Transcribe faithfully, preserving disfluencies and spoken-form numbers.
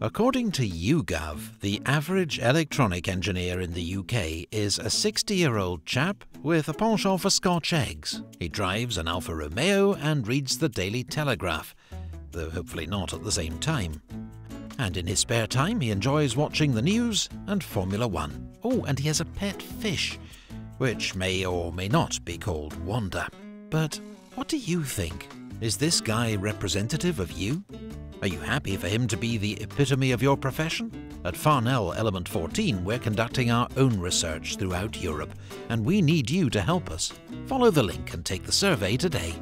According to YouGov, the average electronic engineer in the U K is a sixty-year-old chap with a penchant for Scotch eggs. He drives an Alfa Romeo and reads the Daily Telegraph, though hopefully not at the same time. And in his spare time he enjoys watching the news and Formula One. Oh, and he has a pet fish, which may or may not be called Wanda. But what do you think? Is this guy representative of you? Are you happy for him to be the epitome of your profession? At Farnell Element fourteen, we're conducting our own research throughout Europe, and we need you to help us. Follow the link and take the survey today.